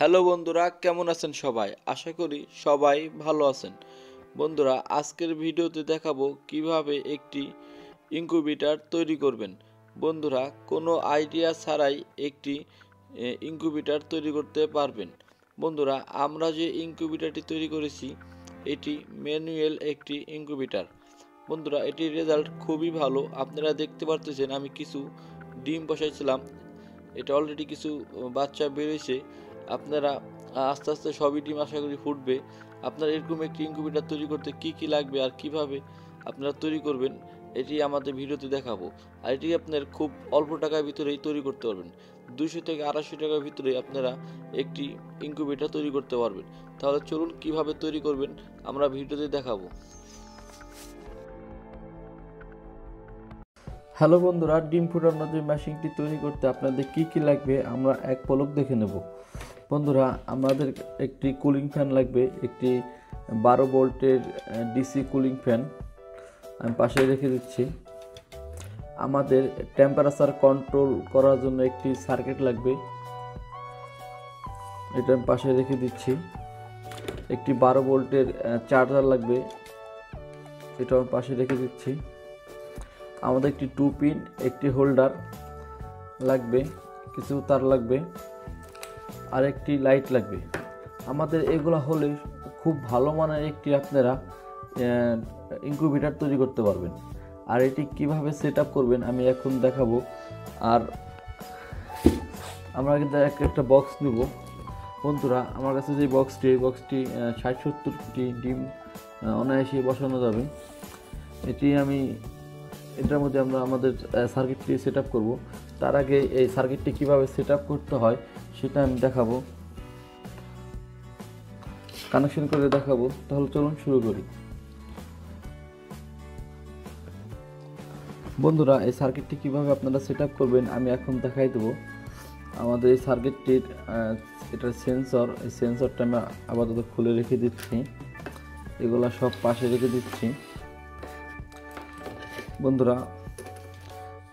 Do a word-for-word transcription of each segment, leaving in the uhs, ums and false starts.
Hello बंधुरा केमन आছেন সবাই आशा करी सबाई ভালো আছেন। বন্ধুরা আজকের ভিডিওতে দেখাবো কিভাবে একটি ইনকিউবেটর তৈরি করবেন। বন্ধুরা কোনো আইডিয়া ছাড়াই একটি ইনকিউবেটর তৈরি করতে পারবেন। বন্ধুরা আমরা যে ইনকিউবেটরটি তৈরি করেছি এটি ম্যানুয়াল একটি ইনকিউবেটর। বন্ধুরা এটির রেজাল্ট খুবই ভালো, আপনারা দেখতে পারতেছেন আমি কিছু ডিম বসাইছিলাম, এটা অলরেডি কিছু বাচ্চা বেরিয়েছে। আপনারা আস্তে আস্তে সবই ডিম আশা করি ফুটবে। আপনারা এরকম একটি ইনকিউবেটর তৈরি করতে কি কি লাগবে আর কিভাবে আপনারা তৈরি করবেন এটি আমাদের ভিডিওতে দেখাবো। আর এটি আপনার খুব অল্প টাকার ভিতরেই তৈরি করতে পারবেন, দুশো থেকে আড়াইশো টাকার ভিতরে আপনারা একটি ইনকিউবেটর তৈরি করতে পারবেন। তাহলে চলুন কিভাবে তৈরি করবেন আমরা ভিডিওতে দেখাবো। হ্যালো বন্ধুরা, ডিম ফুটানোর যে মেশিনটি তৈরি করতে আপনাদের কি কি লাগবে আমরা এক পলক দেখে নেব। বন্ধুরা আমাদের একটি কুলিং ফ্যান লাগবে, একটি বারো ভোল্টের ডিসি কুলিং ফ্যান আমি পাশে রেখে দিচ্ছি। আমাদের টেম্পারেচার কন্ট্রোল করার জন্য একটি সার্কিট লাগবে, এটা আমি পাশে রেখে দিচ্ছি। একটি বারো ভোল্টের চার্জার লাগবে, এটা আমি পাশে রেখে দিচ্ছি। আমাদের একটি টু পিন একটি হোল্ডার লাগবে, কিছু তার লাগবে, আর একটি লাইট লাগবে। আমাদের এগুলো হলে খুব ভালো মানের একটি আপনারা ইনকিউবেটর তৈরি করতে পারবেন। আর এটি কিভাবে সেট আপ করবেন আমি এখন দেখাবো। আর আমরা কিন্তু একটা বক্স নেব। বন্ধুরা আমার কাছে যে বক্সটি এই বক্সটি ষাট সত্তরটি ডিম অনায়াসে বসানো যাবে। এটি আমি এটার মধ্যে আমরা আমাদের সার্কিটটি সেট আপ করবো। তার আগে এই সার্কিটটি কীভাবে সেট আপ করতে হয় সেটা আমি দেখাবো, কানেকশন করে দেখাবো। তাহলে চলুন শুরু করি। বন্ধুরা এই সার্কিটটি কীভাবে আপনারা সেট আপ করবেন আমি এখন দেখাই দেবো। আমাদের এই সার্কিটটির এটার সেন্সর, এই সেন্সরটা আমি আপাতত খুলে রেখে দিচ্ছি, এগুলো সব পাশে রেখে দিচ্ছি। বন্ধুরা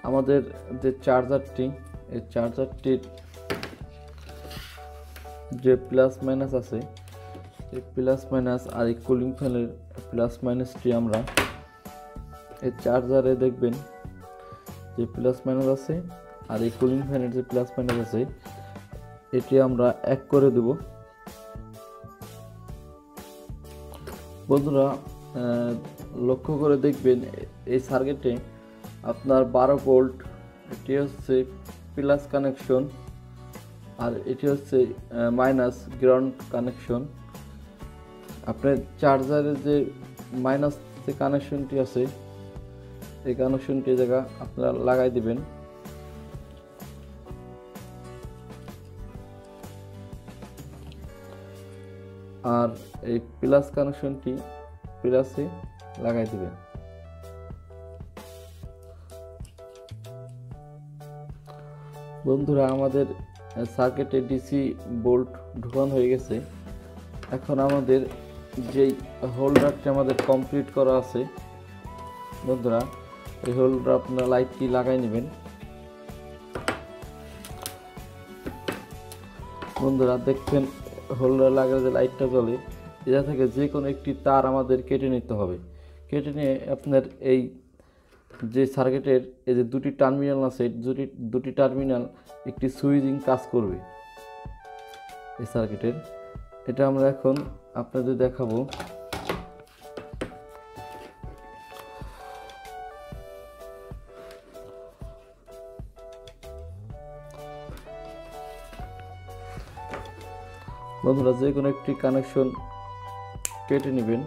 আমাদের যে চার্জারটি, এই চার্জারটির যে প্লাস মাইনাস আছে এই প্লাস মাইনাস আর এই কুলিং ফ্যানের প্লাস মাইনাসটি আমরা এই চার্জারে দেখবেন যে প্লাস মাইনাস আছে আর এই কুলিং ফ্যানের যে প্লাস মাইনাস আছে এটি আমরা এক করে দেব। বন্ধুরা লক্ষ্য করে দেখবেন এই সার্কিটে আপনার বারো ভোল্ট এটি হচ্ছে প্লাস কানেকশন আর এটি হচ্ছে মাইনাস গ্রাউন্ড কানেকশন। আপনার চার্জারের যে মাইনাস যে কানেকশনটি আছে এই কানেকশনটি জায়গা আপনারা লাগাই দিবেন। আর এই প্লাস কানেকশনটি প্লাসে লাগাই দিবেন। বন্ধুরা আমাদের সার্কিটে ডিসি বোল্ট ঢোকানো হয়ে গেছে। এখন আমাদের যেই হোল্ডারটি আমাদের কমপ্লিট করা আছে বন্ধুরা এই হোল্ডার আপনার লাইটটি লাগাই নেবেন। বন্ধুরা দেখবেন হোল্ডার লাগালে যে লাইটটা জ্বলে, এটা থেকে যে কোনো একটি তার আমাদের কেটে নিতে হবে। কেটে নিয়ে আপনার এই যে সার্কিটের এই যে দুটি টার্মিনাল আছে দুটি দুটি টার্মিনাল একটি সুইচিং কাজ করবে এই সার্কিটের। এটা আমরা এখন আপনাদের দেখাবো। বন্ধুরা যে কোনো একটি কানেকশন কেটে নেবেন।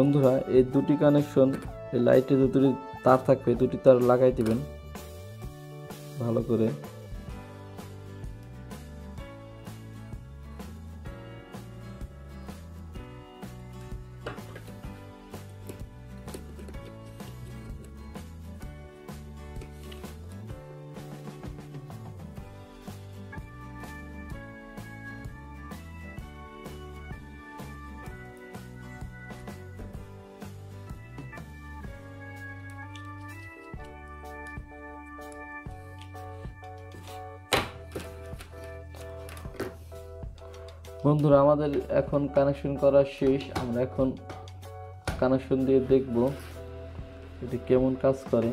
বন্ধুরা এই দুটি কানেকশন এই লাইটে যে দুটি তার থাকবে দুটি তার লাগাই দিবেন ভালো করে। बंधुरा आमादेर एखन कानेक्शन करा शेष। आमरा एखन कानेक्शन दिए देखबो एटी केमन काज करे।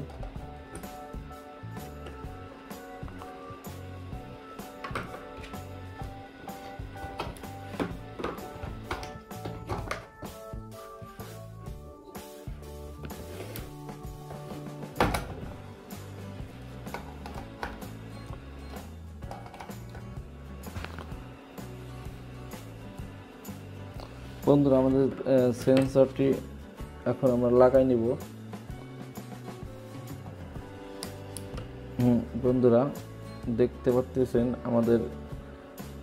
बंधुरा सेंसरटी एखन आमरा लागाई निब। बंधुरा देखते पाच्छेन आमादेर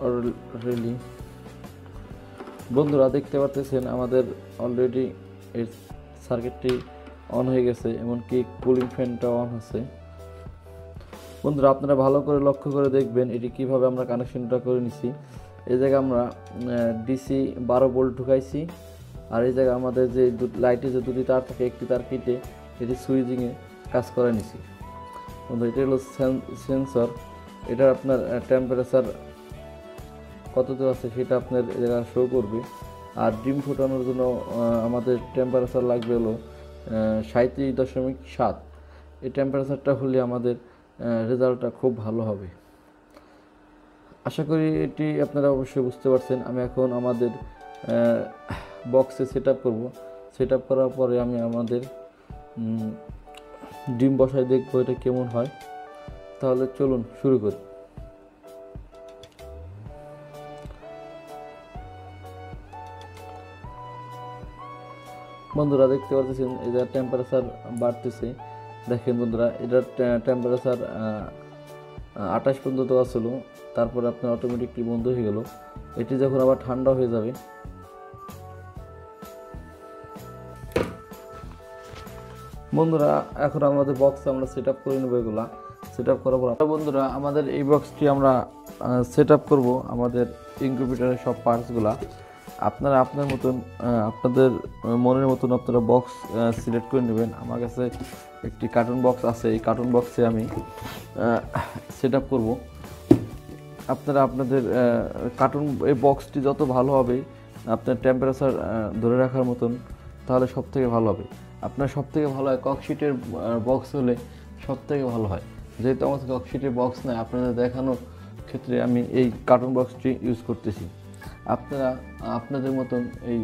अलरेडी बंधुरा देखते पाच्छेन आमादेर अलरेडी एर सार्किटटी अन हये गेछे, एमनकि कुलिंग फैनटाओ अन आछे। बंधुरा आपनारा भालो करे लक्ष्य करे देखबेन एटी किभाबे आमरा कानेक्शनटा करे निছি। এই জায়গায় আমরা ডিসি বারো ভোল্ট ঢুকাইছি, আর এই জায়গায় আমাদের যে লাইটে যে দুটি তার থাকে একটি তার কেটে এটি সুইচিংয়ে কাজ করে নিছি। বন্ধু এটা হলো সেন্সর, এটার আপনার টেম্পারেচার কত তো আছে সেটা আপনার এই জায়গায় শো করবে। আর ডিম ফোটানোর জন্য আমাদের টেম্পারেচার লাগবে হলো সাঁত্রিশ দশমিক সাত। এই টেম্পারেচারটা হলে আমাদের রেজাল্টটা খুব ভালো হবে। आशा करी एटी आपनारा अवश्य बुझते पारछेन। आमि एखन आमादेर बक्से सेटआप करब। सेटआप करार परे आमि आमादेर डिम बसाय देखब एटा केमन हय। ताहले चलुन शुरू करी। बंधुरा देखते पाच्छेन एटार टेम्पारेचार बाड़तेछे। देखें बंधुरा एटार टेम्पारेचार আঠাশ পর্যন্ত আসলো, তারপর আপনার অটোমেটিকলি বন্ধ হয়ে গেল। এটি যখন আবার ঠান্ডা হয়ে যাবে বন্ধুরা, এখন আমাদের বক্স আমরা সেটআপ করে নেব। এগুলা সেটআপ করার পর বন্ধুরা আমাদের এই বক্সটি আমরা সেটআপ করব আমাদের ইনকিউবেটরের সব পার্টসগুলা। আপনারা আপনার মতন আপনাদের মনের মতন আপনারা বক্স সিলেক্ট করে নেবেন। আমার কাছে একটি কার্টুন বক্স আছে, এই কার্টুন বক্সে আমি সেটআপ করব। আপনারা আপনাদের কার্টুন এই বক্সটি যত ভালো হবে আপনার টেম্পারেচার ধরে রাখার মতন, তাহলে সবথেকে ভালো হবে। আপনার সবথেকে ভালো হয় ককশিটের বক্স হলে সবথেকে ভালো হয়। যেহেতু আমার ককশিটের বক্স নাই, আপনাদের দেখানোর ক্ষেত্রে আমি এই কার্টুন বক্সটি ইউজ করতেছি। আপনারা আপনাদের মতন এই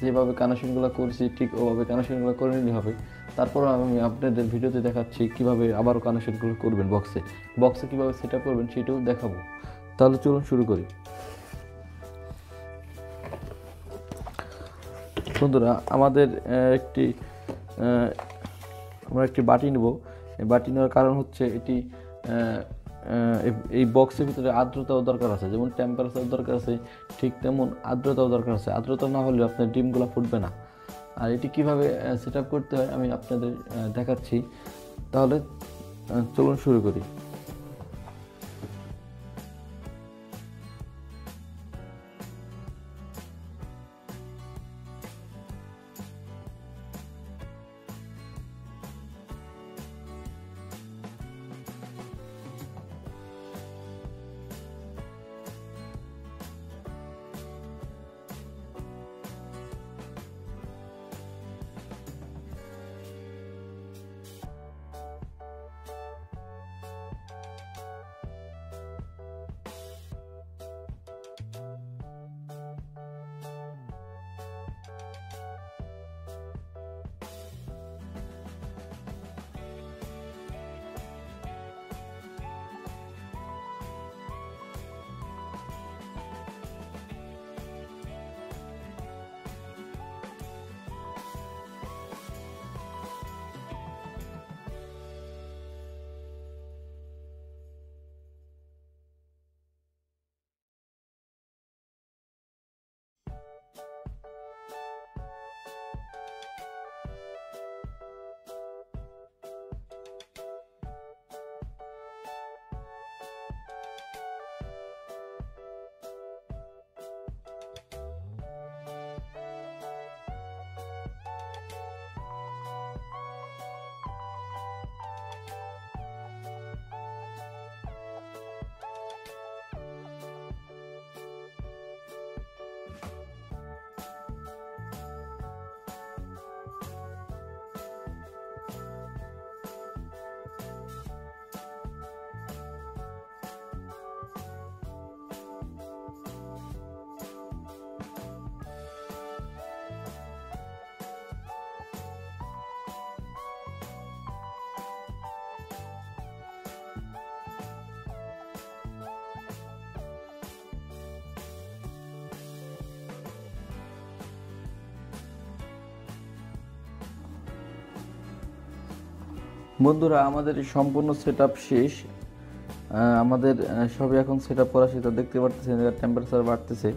যেভাবে কানেকশনগুলো করছি ঠিক ওভাবে কানেকশনগুলো করে নিলে হবে। তারপর আমি আপনাদের ভিডিওতে দেখাচ্ছি কিভাবে আবারও কানেকশনগুলো করবেন, বক্সে বক্সে কিভাবে সেটআপ করবেন সেটাও দেখাবো। তাহলে চলুন শুরু করি। বন্ধুরা আমাদের একটি আমরা একটি বাটি নেব। এই বাটি নেওয়ার কারণ হচ্ছে এটি এই বক্সের ভিতরে আর্দ্রতাও দরকার আছে, যেমন টেম্পারেচার দরকার আছে ঠিক তেমন আর্দ্রতাও দরকার আছে। আর্দ্রতা না হলে আপনার ডিমগুলো ফুটবে না। আর এটি কীভাবে সেট আপ করতে হয় আমি আপনাদের দেখাচ্ছি, তাহলে চলুন শুরু করি। বন্ধুরা আমাদের সম্পূর্ণ সেটআপ শেষ আমাদের সবই এখন সেটআপ করা সেটা দেখতে পাচ্ছেন এর টেম্পারেচার বাড়তেছে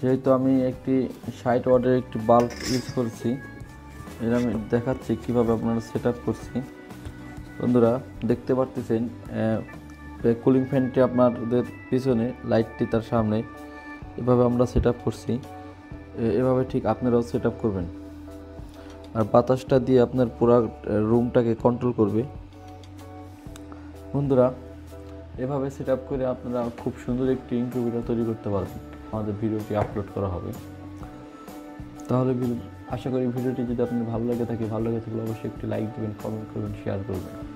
যেহেতু আমি একটি ষাট ওয়াটের একটি বাল্ব ইউজ করছি এটা আমি দেখাচ্ছি কিভাবে আপনারা সেটআপ করছি বন্ধুরা দেখতে পাচ্ছেন কুলিং ফ্যানটি আপনাদের পিছনে লাইটটি তার সামনে এভাবে আমরা সেটআপ করছি এভাবে ঠিক আপনারাও সেটআপ করবেন আর বাতাসটা দিয়ে আপনার পুরো রুমটাকে কন্ট্রোল করবে বন্ধুরা এভাবে সেটআপ করে আপনারা খুব সুন্দর একটি ইনকিউবেটর তৈরি করতে পারবেন আমাদের ভিডিওটি আপলোড করা হবে তাহলে আশা করি ভিডিওটি যদি আপনাদের ভালো লাগে থাকে ভালো লাগে থাকলে অবশ্যই একটি লাইক দিবেন কমেন্ট করবেন শেয়ার করবেন।